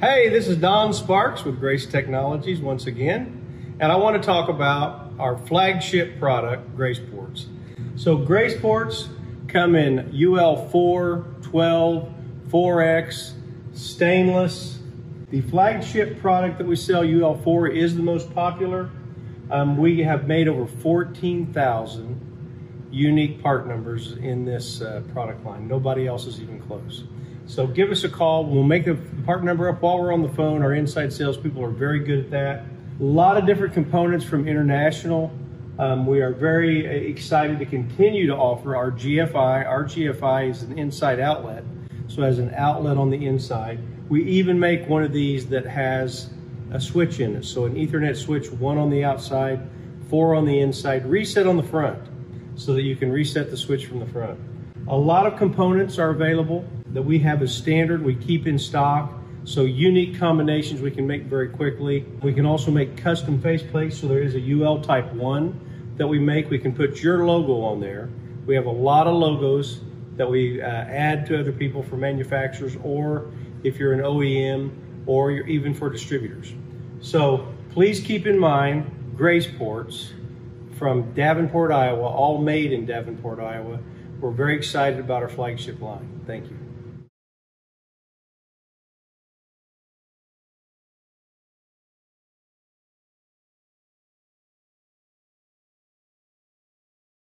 Hey, this is Don Sparks with Grace Technologies once again, and I want to talk about our flagship product, GracePorts. So GracePorts come in UL4, 12, 4X, stainless. The flagship product that we sell, UL4, is the most popular. We have made over 14,000 unique part numbers in this product line. Nobody else is even close. So give us a call. We'll make the part number up while we're on the phone. Our inside salespeople are very good at that. A lot of different components from international. We are very excited to continue to offer our GFI. Our GFI is an inside outlet, so it has an outlet on the inside. We even make one of these that has a switch in it, so an Ethernet switch, one on the outside, four on the inside, reset on the front, so that you can reset the switch from the front. A lot of components are available that we have as standard, we keep in stock. So unique combinations we can make very quickly. We can also make custom faceplates. So there is a UL Type 1 that we make. We can put your logo on there. We have a lot of logos that we add to other people for manufacturers, or if you're an OEM, or you're even for distributors. So please keep in mind, GracePorts from Davenport, Iowa, all made in Davenport, Iowa. We're very excited about our flagship line. Thank you.